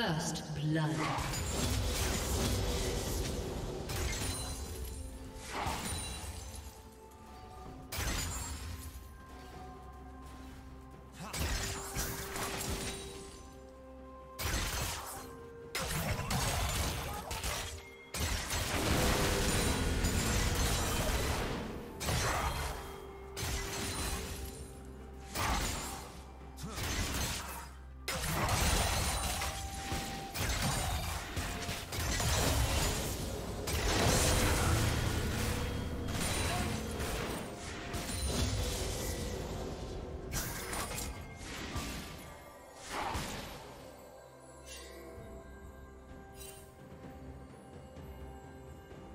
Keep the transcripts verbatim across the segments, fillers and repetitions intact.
First blood.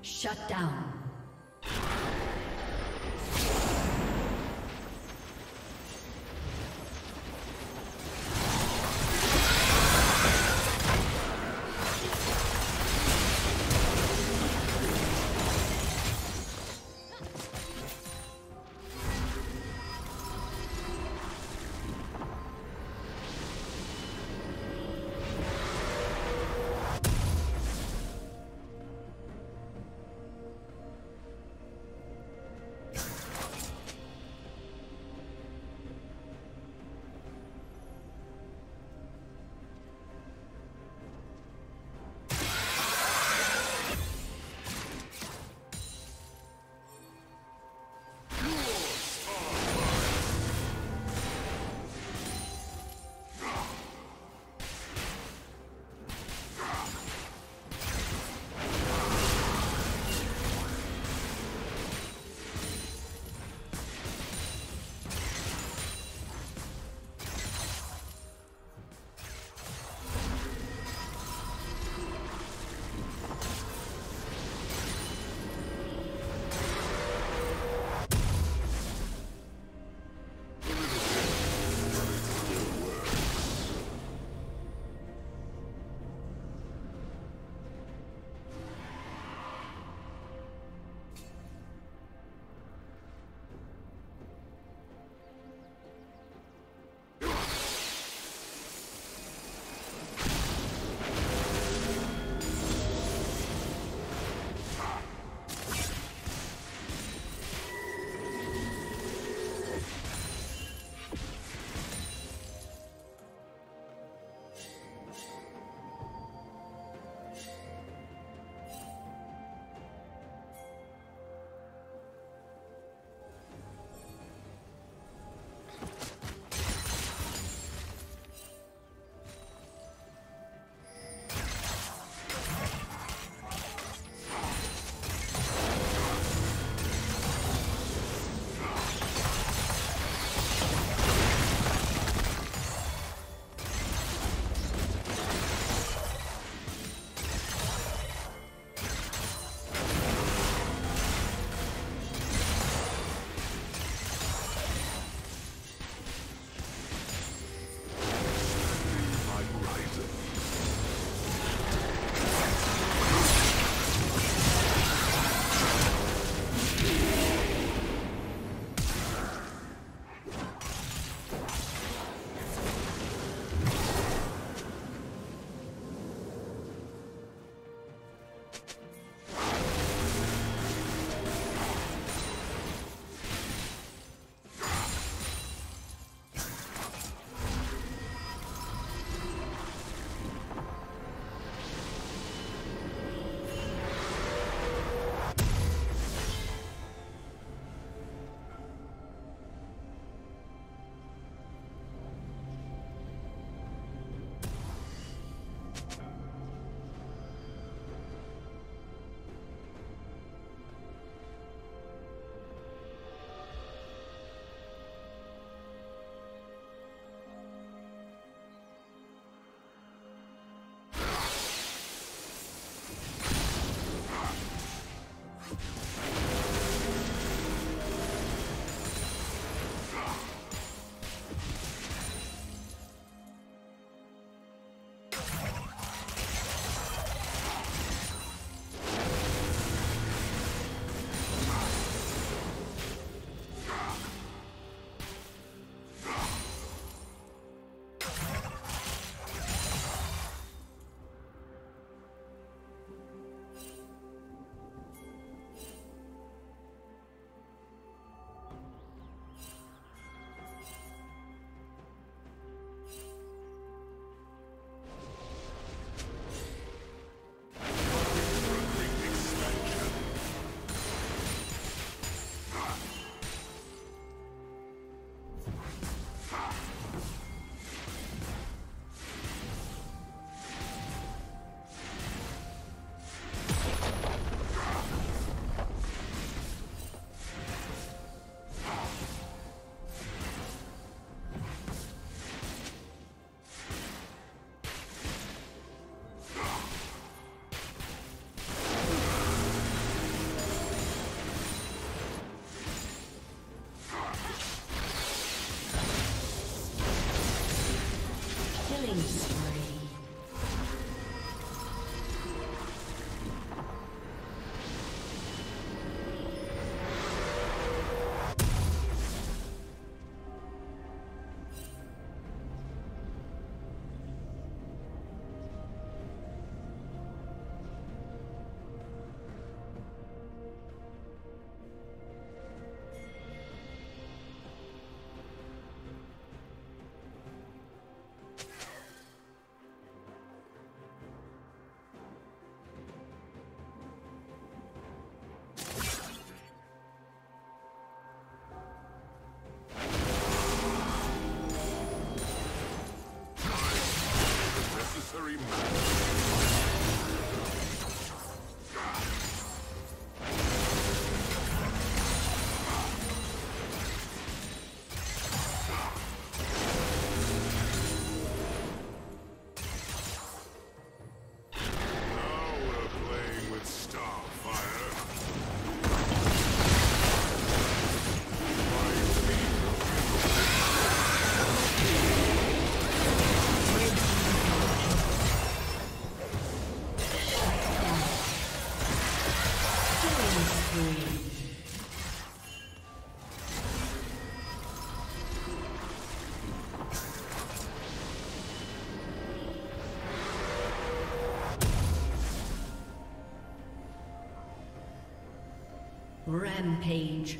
Shut down. Rampage.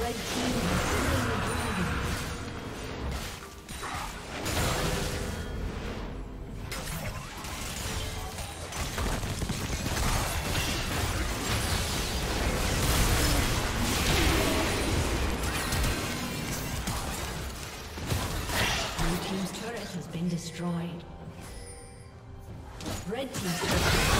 Red team has slain the dragon. Blue team's turret has been destroyed. Red team's turret has been destroyed.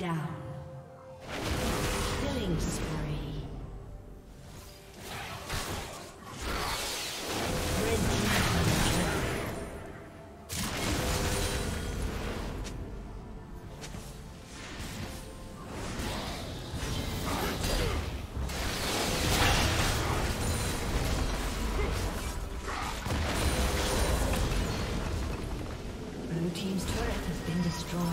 down. Killing spree. Blue team's turret has been destroyed.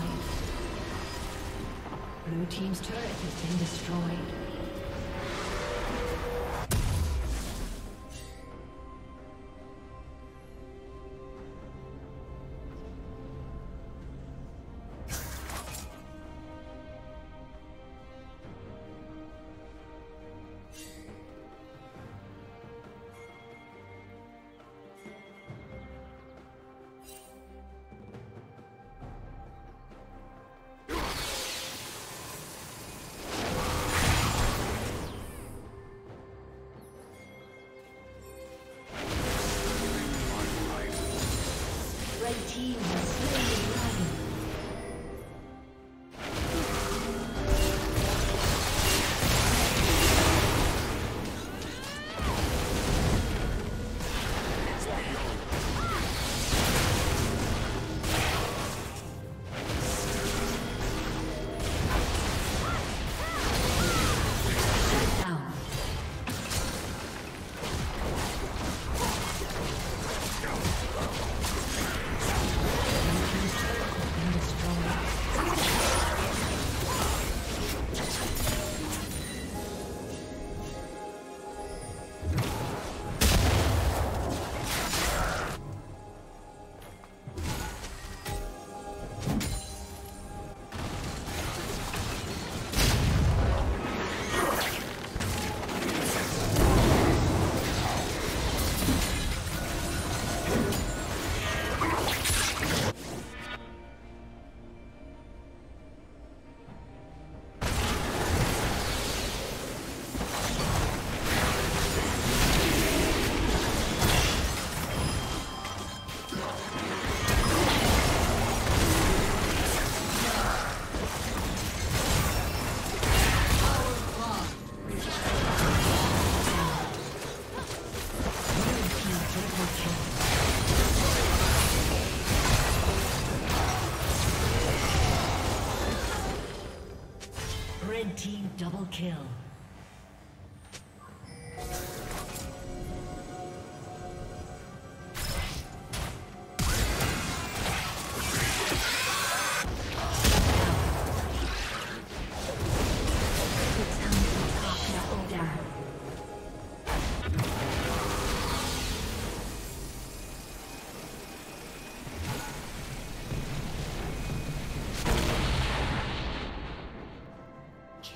Team double kill.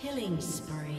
Killing spree.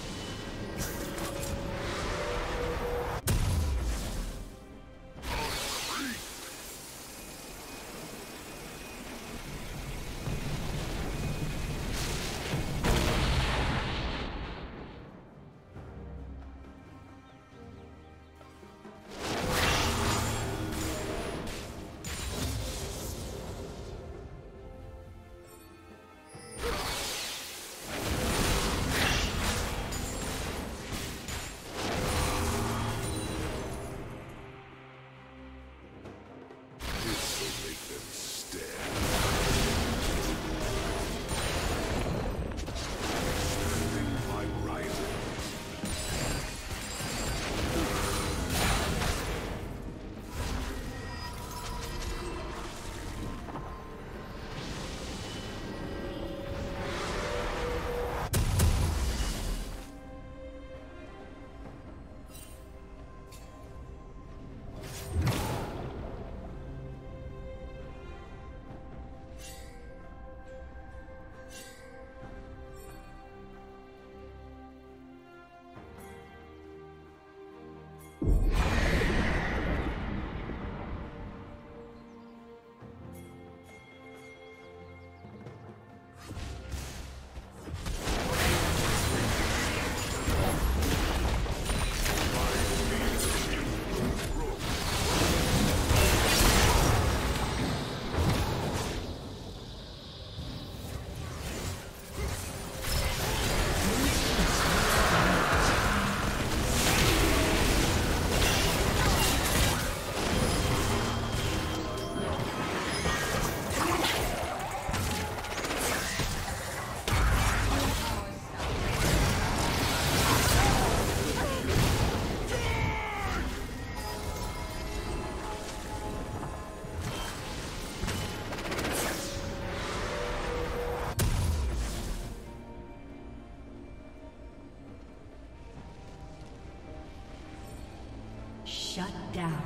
Shut down.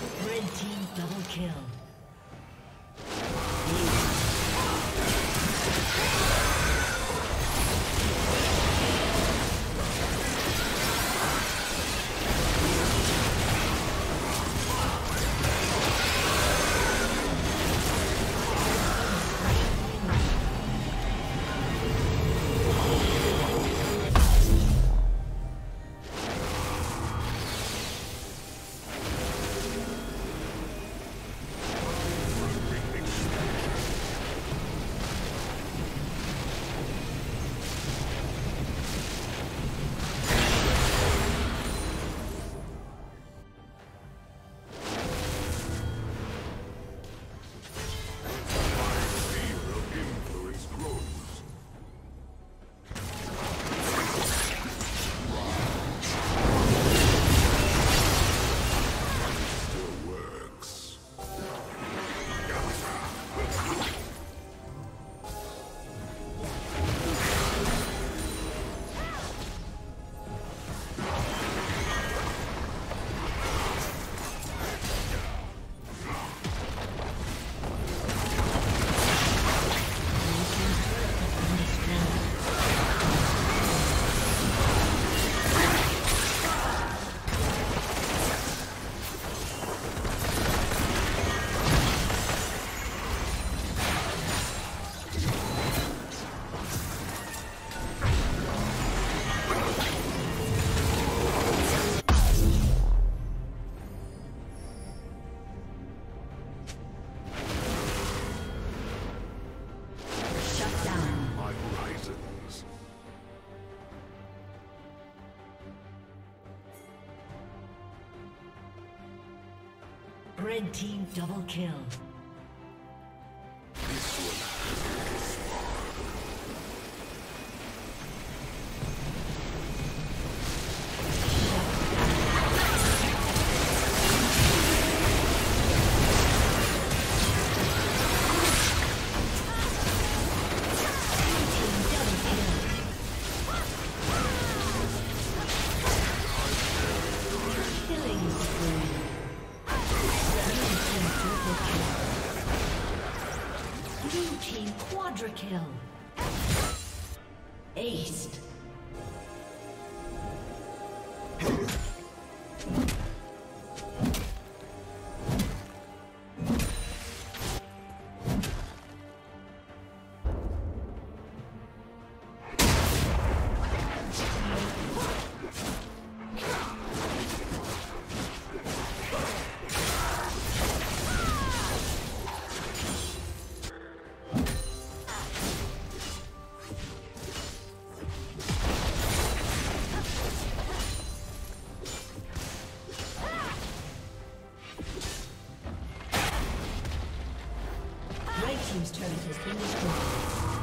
Red team double kill. Kill. Ace. Team's turret has been destroyed.